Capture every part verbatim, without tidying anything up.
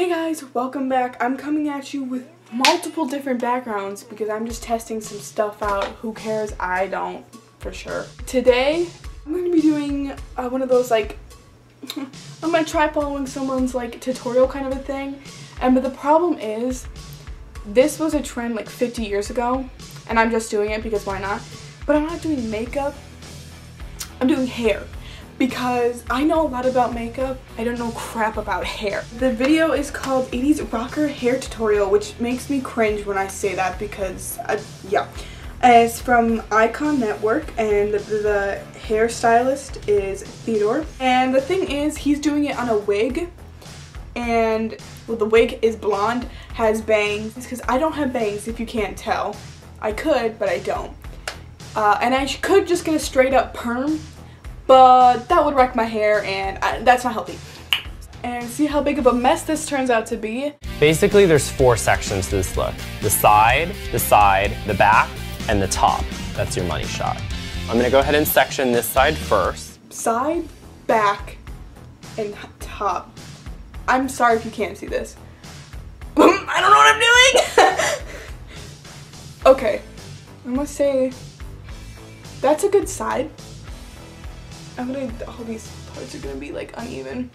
Hey guys, welcome back. I'm coming at you with multiple different backgrounds because I'm just testing some stuff out. Who cares? I don't, for sure. Today, I'm going to be doing uh, one of those, like, I'm going to try following someone's, like, tutorial kind of a thing. And but the problem is, this was a trend, like, fifty years ago, and I'm just doing it because why not? But I'm not doing makeup. I'm doing hair. Because I know a lot about makeup, I don't know crap about hair. The video is called eighties Rocker Hair Tutorial, which makes me cringe when I say that because, I, yeah. It's from Icon Network, and the, the hairstylist is Theodore. And the thing is, he's doing it on a wig, and well, the wig is blonde, has bangs. It's because I don't have bangs, if you can't tell. I could, but I don't. Uh, and I could just get a straight up perm, but that would wreck my hair, and I, that's not healthy. And see how big of a mess this turns out to be. Basically, there's four sections to this look. The side, the side, the back, and the top. That's your money shot. I'm gonna go ahead and section this side first. Side, back, and top. I'm sorry if you can't see this. I don't know what I'm doing! Okay, I'm gonna say, that's a good side. I'm gonna, all these parts are gonna be like uneven.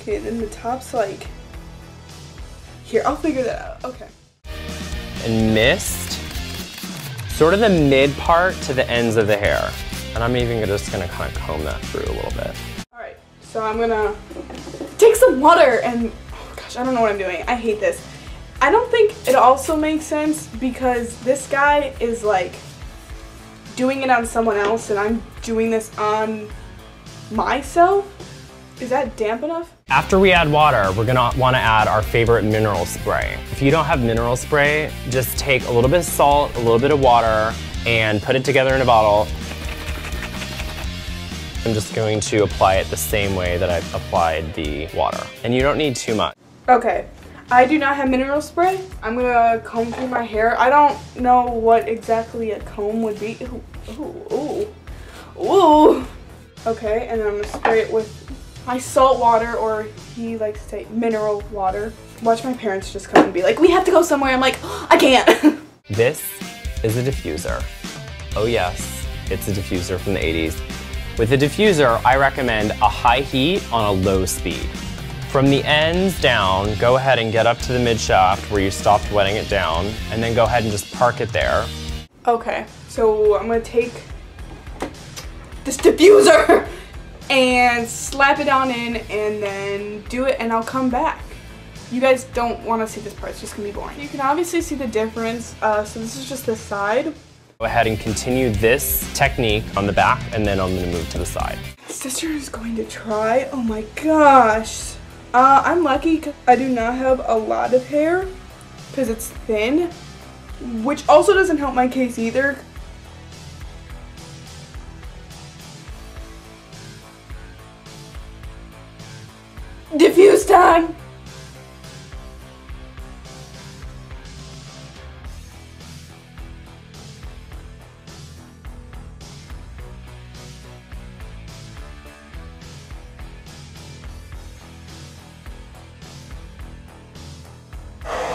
Okay, then the top's like, here, I'll figure that out, okay. And mist, sort of the mid part to the ends of the hair. And I'm even just gonna kind of comb that through a little bit. All right, so I'm gonna take some water and, oh gosh, I don't know what I'm doing, I hate this. I don't think it also makes sense because this guy is like, doing it on someone else and I'm doing this on myself? Is that damp enough? After we add water, we're gonna wanna add our favorite mineral spray. If you don't have mineral spray, just take a little bit of salt, a little bit of water, and put it together in a bottle. I'm just going to apply it the same way that I've applied the water. And you don't need too much. Okay, I do not have mineral spray. I'm gonna comb through my hair. I don't know what exactly a comb would be. Ooh. Ooh, ooh, ooh. Okay, and then I'm gonna spray it with my salt water, or he likes to say mineral water. Watch my parents just come and be like, we have to go somewhere. I'm like, oh, I can't. This is a diffuser. Oh yes, it's a diffuser from the eighties. With a diffuser, I recommend a high heat on a low speed. From the ends down, go ahead and get up to the mid-shaft where you stopped wetting it down, and then go ahead and just park it there. Okay, so I'm gonna take this diffuser and slap it on in and then do it, and I'll come back. You guys don't wanna see this part, it's just gonna be boring. You can obviously see the difference, uh, so this is just the side. Go ahead and continue this technique on the back, and then I'm gonna move to the side. Sister is going to try, oh my gosh. Uh, I'm lucky because I do not have a lot of hair because it's thin. Which also doesn't help my case either. Diffuse time!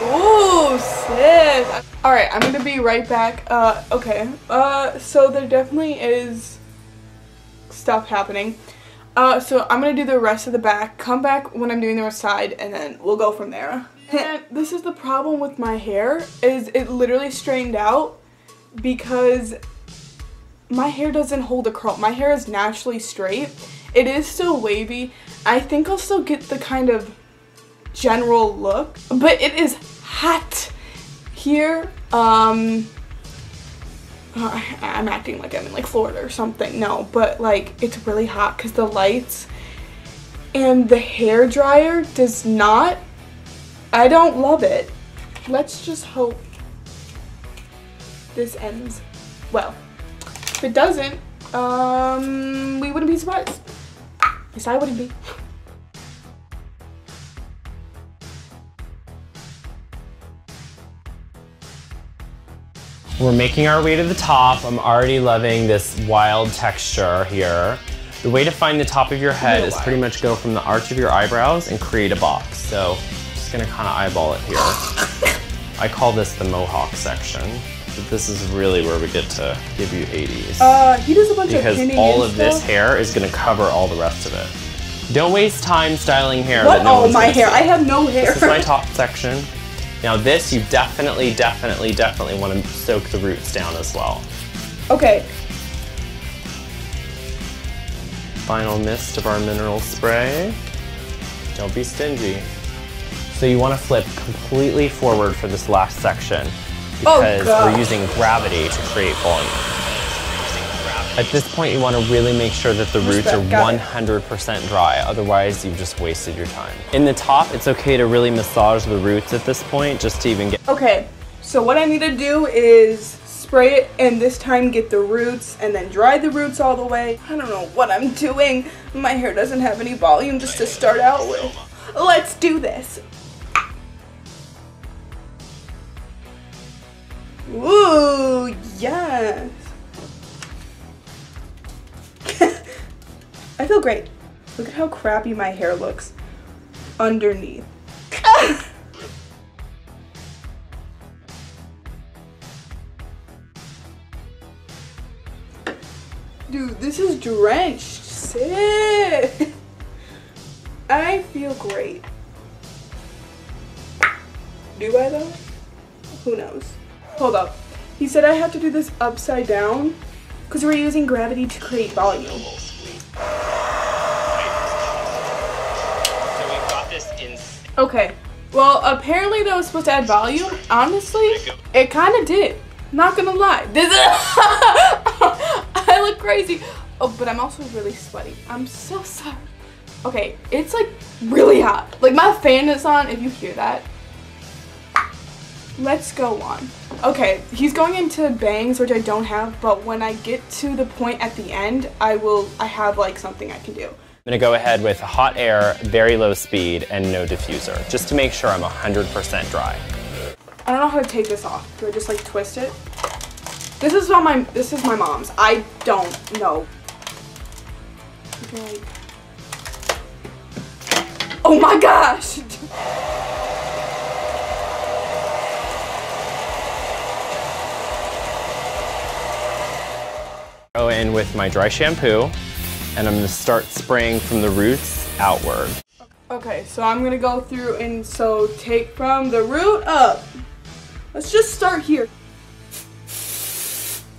Ooh, sick! Alright, I'm gonna be right back. Uh, okay. Uh, so there definitely is stuff happening. Uh, so I'm gonna do the rest of the back, come back when I'm doing the rest side, and then we'll go from there. And this is the problem with my hair, is it literally straightened out because my hair doesn't hold a curl. My hair is naturally straight. It is still wavy. I think I'll still get the kind of general look, but it is hot here. Um, I'm acting like I'm in like Florida or something. No, but like it's really hot because the lights and the hair dryer does not. I don't love it. Let's just hope this ends well. If it doesn't, um, we wouldn't be surprised. At least I wouldn't be. We're making our way to the top. I'm already loving this wild texture here. The way to find the top of your head is pretty much go from the arch of your eyebrows and create a box. So, just gonna kind of eyeball it here. I call this the Mohawk section. But this is really where we get to give you eighties. Uh, he does a bunch of pinning because all of this hair is gonna cover all the rest of it. Don't waste time styling hair. What? Oh, my hair! I have no hair. This is my top section. Now this, you definitely, definitely, definitely want to soak the roots down as well. Okay. Final mist of our mineral spray. Don't be stingy. So you want to flip completely forward for this last section because oh, we're using gravity to create volume. At this point, you want to really make sure that the roots are one hundred percent dry. Otherwise, you've just wasted your time. In the top, it's okay to really massage the roots at this point, just to even get... Okay, so what I need to do is spray it and this time get the roots and then dry the roots all the way. I don't know what I'm doing. My hair doesn't have any volume just to start out with. Let's do this. Ooh, yes. I feel great. Look at how crappy my hair looks underneath. Dude, this is drenched. Sick. I feel great. Do I though? Who knows? Hold up. He said I have to do this upside down because we're using gravity to create volume. Okay, well apparently that was supposed to add volume. Honestly, it kind of did. Not gonna lie. This is I look crazy. Oh, but I'm also really sweaty. I'm so sorry. Okay, it's like really hot. Like my fan is on, if you hear that. Let's go on. Okay, he's going into bangs, which I don't have, but when I get to the point at the end, I will, I have like something I can do. I'm gonna go ahead with hot air, very low speed, and no diffuser, just to make sure I'm one hundred percent dry. I don't know how to take this off. Do I just like twist it? This is all my, this is my mom's. I don't know. Okay. Oh my gosh! Go in with my dry shampoo. And I'm gonna start spraying from the roots outward. Okay, so I'm gonna go through and so take from the root up. Let's just start here.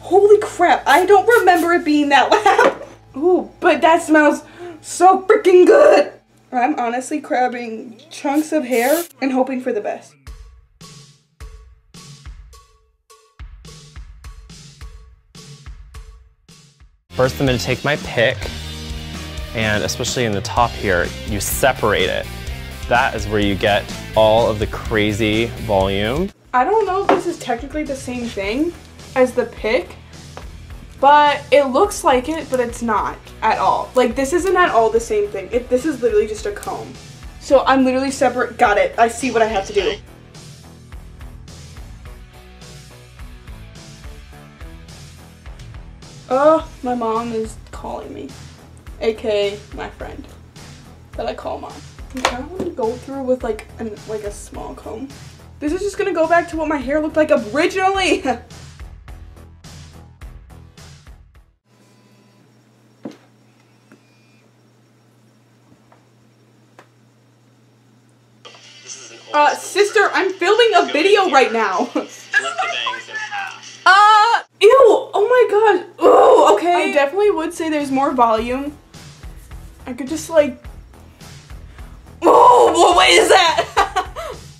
Holy crap, I don't remember it being that loud. Ooh, but that smells so freaking good. I'm honestly grabbing chunks of hair and hoping for the best. First, I'm gonna take my pick. And especially in the top here, you separate it. That is where you get all of the crazy volume. I don't know if this is technically the same thing as the pick, but it looks like it, but it's not at all. Like this isn't at all the same thing. It, this is literally just a comb. So I'm literally separate, got it. I see what I have to do. Oh, my mom is calling me. A K A my friend that I call mom. I kind of want to go through with like an, like a small comb. This is just gonna go back to what my hair looked like originally. uh, sister, I'm filming a video right now. uh, ew! Oh my gosh. Oh, okay. I definitely would say there's more volume. I could just like, oh, what is that?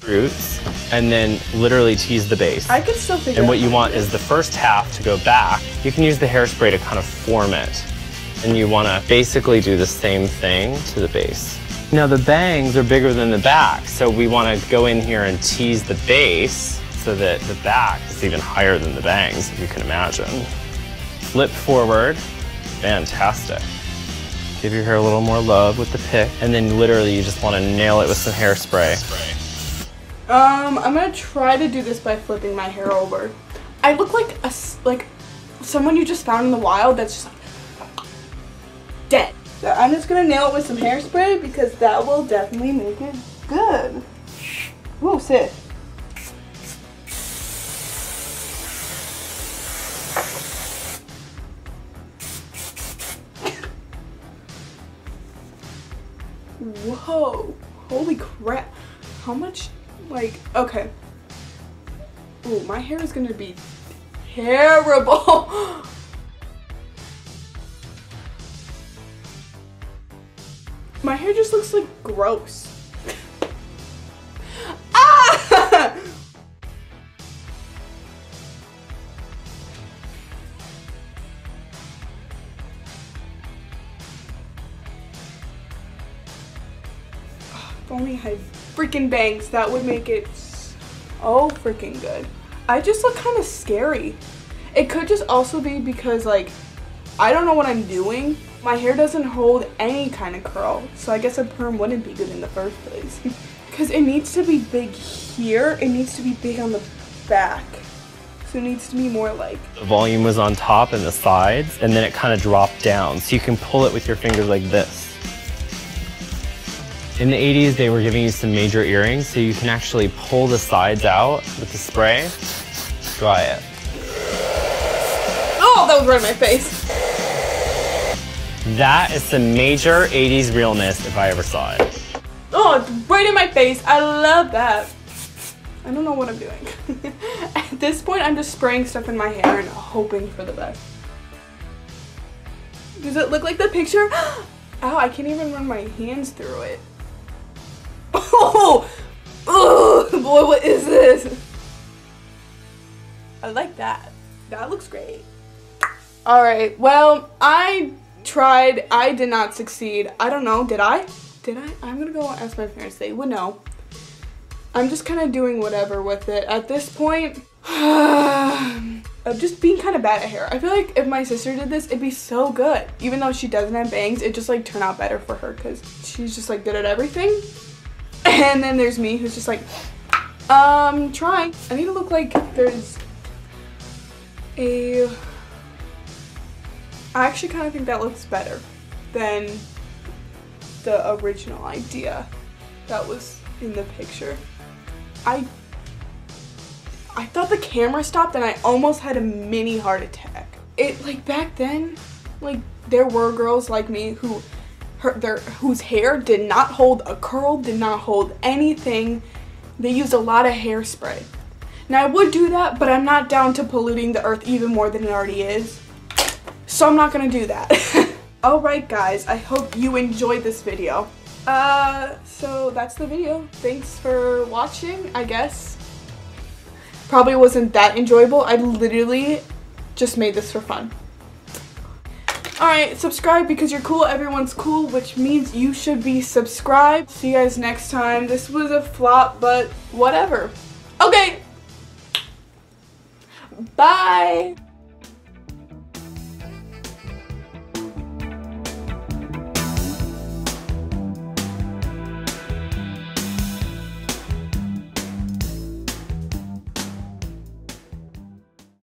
Roots, and then literally tease the base. I could still figure. And what you want is the first half to go back. You can use the hairspray to kind of form it, and you want to basically do the same thing to the base. Now the bangs are bigger than the back, so we want to go in here and tease the base so that the back is even higher than the bangs, if you can imagine. Flip forward, fantastic. Give your hair a little more love with the pick, and then literally you just want to nail it with some hairspray. Um, I'm gonna try to do this by flipping my hair over. I look like a like someone you just found in the wild that's just like, dead. So I'm just gonna nail it with some hairspray because that will definitely make it good. That's it. Whoa, holy crap. How much, like, okay. Ooh, my hair is gonna be terrible. My hair just looks like gross. Ah! Oh, if only I had freaking bangs, that would make it so freaking good. I just look kind of scary. It could just also be because, like, I don't know what I'm doing. My hair doesn't hold any kind of curl, so I guess a perm wouldn't be good in the first place. Because it needs to be big here, it needs to be big on the back. So it needs to be more like... The volume was on top and the sides, and then it kind of dropped down. So you can pull it with your fingers like this. In the eighties, they were giving you some major earrings, so you can actually pull the sides out with the spray, dry it. Oh, that was right in my face. That is some major eighties realness if I ever saw it. Oh, it's right in my face. I love that. I don't know what I'm doing. At this point, I'm just spraying stuff in my hair and hoping for the best. Does it look like the picture? Ow, I can't even run my hands through it. Oh, oh boy, what is this? I like that. That looks great. All right, well, I... tried. I did not succeed. I don't know. Did I? Did I? I'm gonna go ask my parents. They would know. I'm just kind of doing whatever with it. At this point, I'm just being kind of bad at hair. I feel like if my sister did this, it'd be so good. Even though she doesn't have bangs, it just like turned out better for her because she's just like good at everything. And then there's me who's just like, um, trying. I need to look like there's a... I actually kind of think that looks better than the original idea that was in the picture. I I thought the camera stopped and I almost had a mini heart attack. It like back then, like there were girls like me who her, their whose hair did not hold a curl, did not hold anything. They used a lot of hairspray. Now I would do that, but I'm not down to polluting the earth even more than it already is. So I'm not gonna do that. Alright guys, I hope you enjoyed this video. Uh, so that's the video. Thanks for watching, I guess. Probably wasn't that enjoyable. I literally just made this for fun. Alright, subscribe because you're cool, everyone's cool, which means you should be subscribed. See you guys next time. This was a flop, but whatever. Okay. Bye.